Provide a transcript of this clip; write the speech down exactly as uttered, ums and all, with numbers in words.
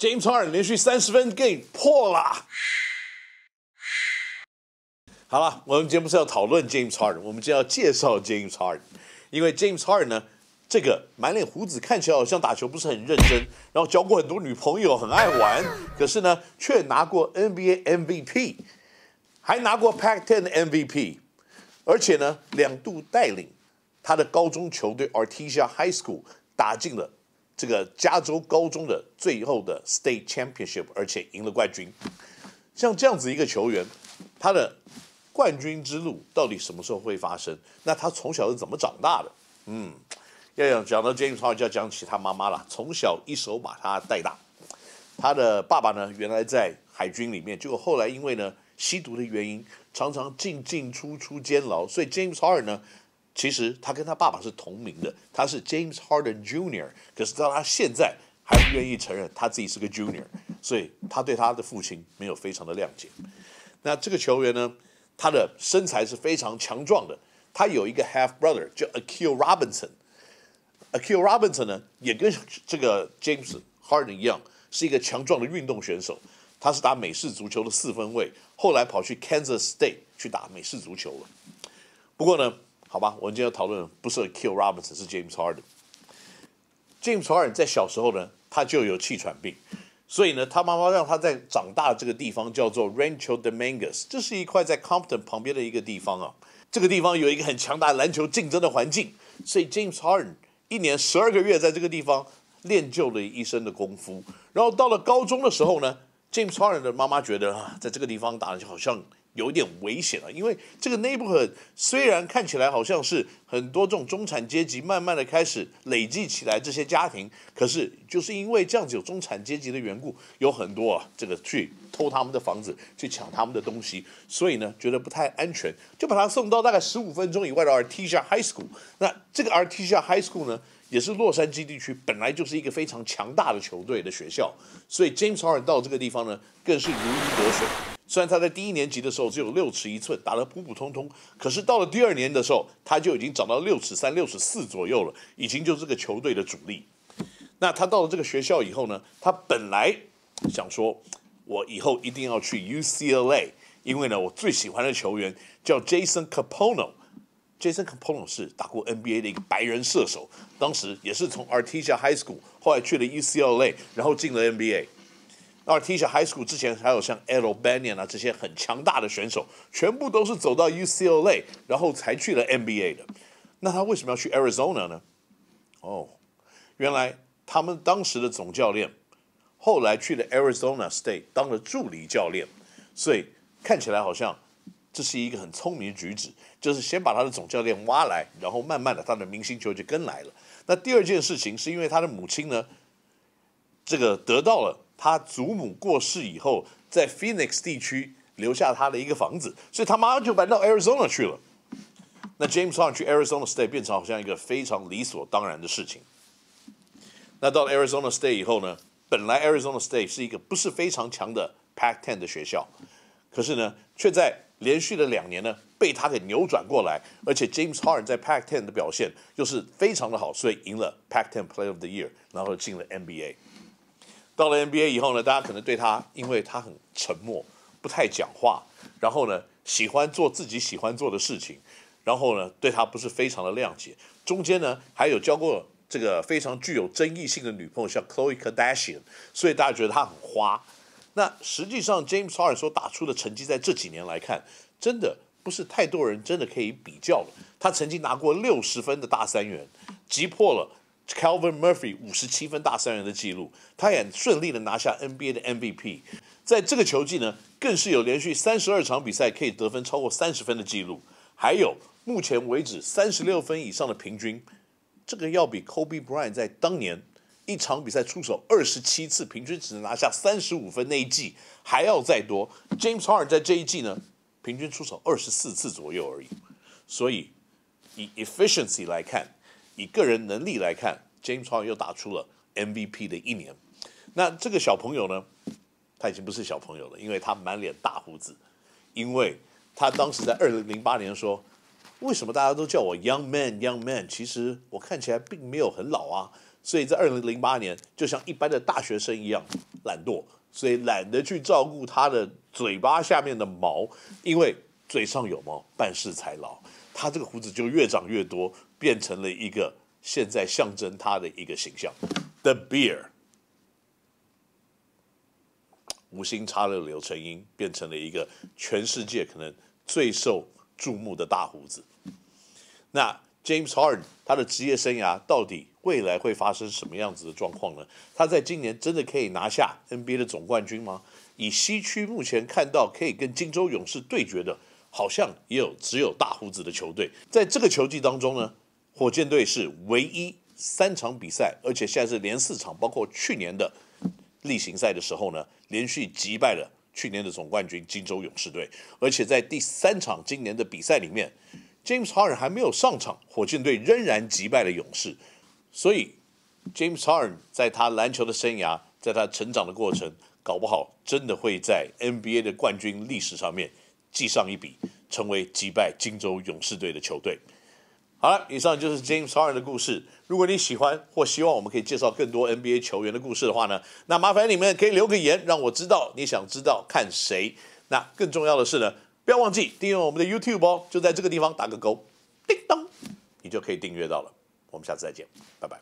James Harden 连续三十分给破了。好了，我们今天不是要讨论 James Harden， 我们今天要介绍 James Harden， 因为 James Harden 呢，这个满脸胡子，看起来好像打球不是很认真，然后交过很多女朋友，很爱玩，可是呢，却拿过 N B A M V P， 还拿过 P A C ten 的 M V P， 而且呢，两度带领他的高中球队 Artesia High School 打进了这个加州高中的最后的 State Championship， 而且赢了冠军。像这样子一个球员，他的冠军之路到底什么时候会发生？那他从小是怎么长大的？嗯，要讲到 James Harden 就要讲起他妈妈了。从小一手把他带大，他的爸爸呢，原来在海军里面，结果后来因为呢吸毒的原因，常常进进出出监牢，所以 James Harden 呢，其实他跟他爸爸是同名的，他是 James Harden Junior， 可是到他现在还不愿意承认他自己是个 Junior， 所以他对他的父亲没有非常的谅解。那这个球员呢？他的身材是非常强壮的，他有一个 half brother 叫 Akil Robinson。Akil Robinson 呢，也跟这个 James Harden 一样，是一个强壮的运动选手。他是打美式足球的四分卫，后来跑去 Kansas State 去打美式足球了。不过呢，好吧，我们今天要讨论不是 Akil Robinson， 是 James Harden。James Harden 在小时候呢，他就有气喘病。所以呢，他妈妈让他在长大的这个地方叫做 Rancho Dominguez， 这是一块在 Compton 旁边的一个地方啊。这个地方有一个很强大篮球竞争的环境，所以 James Harden 一年十二个月在这个地方练就了一身的功夫。然后到了高中的时候呢 ，James Harden 的妈妈觉得啊，在这个地方打就好像有点危险啊，因为这个 neighborhood 虽然看起来好像是很多这种中产阶级慢慢的开始累积起来这些家庭，可是就是因为这样子有中产阶级的缘故，有很多啊这个去偷他们的房子，去抢他们的东西，所以呢觉得不太安全，就把他送到大概十五分钟以外的 Artesia High School。那这个 Artesia High School 呢，也是洛杉矶地区本来就是一个非常强大的球队的学校，所以 James Harden 到这个地方呢，更是如鱼得水。虽然他在第一年级的时候只有六尺一寸，打得普普通通，可是到了第二年的时候，他就已经长到六尺三、六尺四左右了，已经就是这个球队的主力。那他到了这个学校以后呢，他本来想说，我以后一定要去 U C L A， 因为呢，我最喜欢的球员叫 Jason Capono。Jason Capono 是打过 N B A 的一个白人射手，当时也是从 Artesia High School 后来去了 U C L A， 然后进了 N B A。Artesia High School 之前还有像 Ed O'Banion 啊这些很强大的选手，全部都是走到 U C L A， 然后才去了 N B A 的。那他为什么要去 Arizona 呢？哦，原来他们当时的总教练后来去了 Arizona State 当了助理教练，所以看起来好像这是一个很聪明的举止，就是先把他的总教练挖来，然后慢慢的他的明星球就跟来了。那第二件事情是因为他的母亲呢，这个得到了他祖母过世以后，在 Phoenix 地区留下他的一个房子，所以他妈就搬到 Arizona 去了。那 James Harden 去 Arizona State 变成好像一个非常理所当然的事情。那到了 Arizona State 以后呢，本来 Arizona State 是一个不是非常强的 P A C ten 的学校，可是呢，却在连续的两年呢被他给扭转过来，而且 James Harden 在 P A C ten 的表现又是非常的好，所以赢了 P A C ten Player of the Year， 然后进了 N B A。到了 N B A 以后呢，大家可能对他，因为他很沉默，不太讲话，然后呢，喜欢做自己喜欢做的事情，然后呢，对他不是非常的谅解。中间呢，还有交过这个非常具有争议性的女朋友，像 Khloe Kardashian， 所以大家觉得他很花。那实际上 ，James Harden 所打出的成绩，在这几年来看，真的不是太多人真的可以比较了。他曾经拿过六十分的大三元，击破了Calvin Murphy 五十七分大三元的记录，他也顺利的拿下 N B A 的 M V P， 在这个球季呢，更是有连续三十二场比赛可以得分超过三十分的记录，还有目前为止三十六分以上的平均，这个要比 Kobe Bryant 在当年一场比赛出手二十七次，平均只能拿下三十五分那一季还要再多。James Harden 在这一季呢，平均出手二十四次左右而已，所以以 efficiency 来看。以个人能力来看 ，James Harden 又打出了 M V P 的一年。那这个小朋友呢，他已经不是小朋友了，因为他满脸大胡子。因为他当时在二零零八年说，为什么大家都叫我 Young Man Young Man？ 其实我看起来并没有很老啊。所以在二零零八年，就像一般的大学生一样，懒惰，所以懒得去照顾他的嘴巴下面的毛，因为嘴上有毛，办事才牢。他这个胡子就越长越多，变成了一个现在象征他的一个形象 ，The Beard。无心插柳柳成荫，变成了一个全世界可能最受注目的大胡子。那 James Harden 他的职业生涯到底未来会发生什么样子的状况呢？他在今年真的可以拿下 N B A 的总冠军吗？以西区目前看到可以跟金州勇士对决的，好像也有只有大胡子的球队。在这个球季当中呢，火箭队是唯一三场比赛，而且现在是连四场，包括去年的例行赛的时候呢，连续击败了去年的总冠军金州勇士队。而且在第三场今年的比赛里面 ，James Harden 还没有上场，火箭队仍然击败了勇士。所以 ，James Harden 在他篮球的生涯，在他成长的过程，搞不好真的会在 N B A 的冠军历史上面记上一笔，成为击败金州勇士队的球队。好了，以上就是 James Harden 的故事。如果你喜欢或希望我们可以介绍更多 N B A 球员的故事的话呢，那麻烦你们可以留个言，让我知道你想知道看谁。那更重要的是呢，不要忘记订阅我们的 YouTube 哦，就在这个地方打个勾，叮咚，你就可以订阅到了。我们下次再见，拜拜。